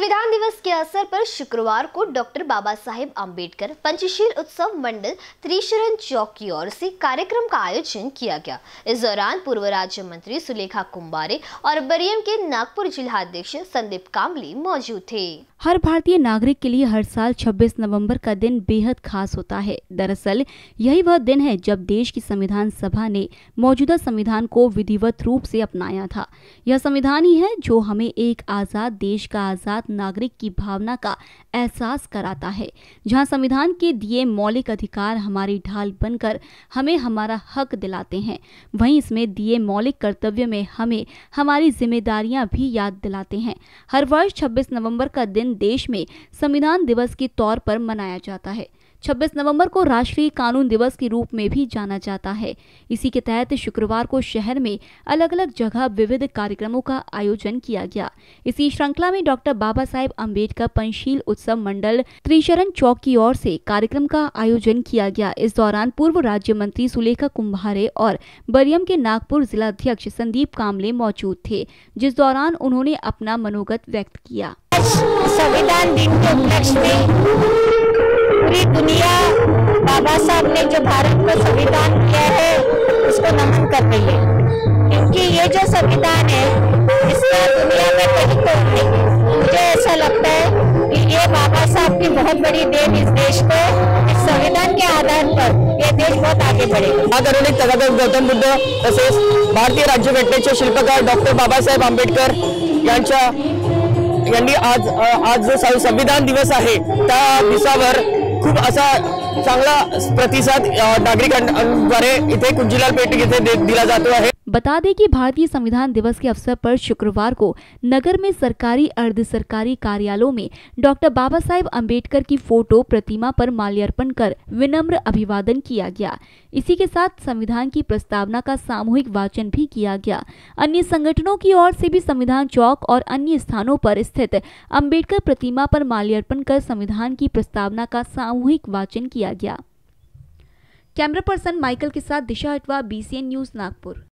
संविधान दिवस के अवसर पर शुक्रवार को डॉक्टर बाबा साहेब अम्बेडकर पंचशील उत्सव मंडल त्रिशरण चौक की ओर से कार्यक्रम का आयोजन किया गया। इस दौरान पूर्व राज्य मंत्री सुलेखा कुंभारे और बरियम के नागपुर जिलाध्यक्ष संदीप कामली मौजूद थे। हर भारतीय नागरिक के लिए हर साल 26 नवंबर का दिन बेहद खास होता है। दरअसल यही वह दिन है जब देश की संविधान सभा ने मौजूदा संविधान को विधिवत रूप से अपनाया था। यह संविधान ही है जो हमें एक आज़ाद देश का आज़ाद नागरिक की भावना का एहसास कराता है, जहां संविधान के दिए मौलिक अधिकार हमारी ढाल बनकर हमें हमारा हक दिलाते हैं, वहीं इसमें दिए मौलिक कर्तव्य में हमें हमारी जिम्मेदारियाँ भी याद दिलाते हैं। हर वर्ष 26 नवम्बर का दिन देश में संविधान दिवस के तौर पर मनाया जाता है। 26 नवंबर को राष्ट्रीय कानून दिवस के रूप में भी जाना जाता है। इसी के तहत शुक्रवार को शहर में अलग अलग जगह विविध कार्यक्रमों का आयोजन किया गया। इसी श्रृंखला में डॉक्टर बाबा साहेब अम्बेडकर पंचशील उत्सव मंडल त्रिशरण चौक की ओर से कार्यक्रम का आयोजन किया गया। इस दौरान पूर्व राज्य मंत्री सुलेखा कुंभारे और बरियम के नागपुर जिलाध्यक्ष संदीप कामले मौजूद थे, जिस दौरान उन्होंने अपना मनोगत व्यक्त किया। संविधान दिन के उपलक्ष्य में पूरी दुनिया बाबा साहब ने जो भारत को संविधान किया है उसको नमन कर रही है, क्योंकि ये जो संविधान है इसका दुनिया में कहीं तोड़ नहीं। मुझे ऐसा लगता है कि ये बाबा साहब की बहुत बड़ी देन इस देश को, इस संविधान के आधार पर ये देश बहुत आगे बढ़ेगा। आदरणीय तथागत गौतम बुद्ध तसेच भारतीय राज्यघटनेचे शिल्पकार डॉक्टर बाबा साहेब आंबेडकर यांनी आज जो संविधान दिवस आहे त्या दिवसावर खूप असा चांगला प्रतिसाद नागरिकांद्वारे इथे कुंजीलाल पेट इथे दिला जातो आहे। बता दें कि भारतीय संविधान दिवस के अवसर पर शुक्रवार को नगर में सरकारी अर्ध सरकारी कार्यालयों में डॉक्टर बाबा साहेब अम्बेडकर की फोटो प्रतिमा पर माल्यार्पण कर विनम्र अभिवादन किया गया। इसी के साथ संविधान की प्रस्तावना का सामूहिक वाचन भी किया गया। अन्य संगठनों की ओर से भी संविधान चौक और अन्य स्थानों पर स्थित अम्बेडकर प्रतिमा पर माल्यार्पण कर संविधान की प्रस्तावना का सामूहिक वाचन किया गया। कैमरा पर्सन माइकल के साथ दिशा अटवा, बीसीएन न्यूज़, नागपुर।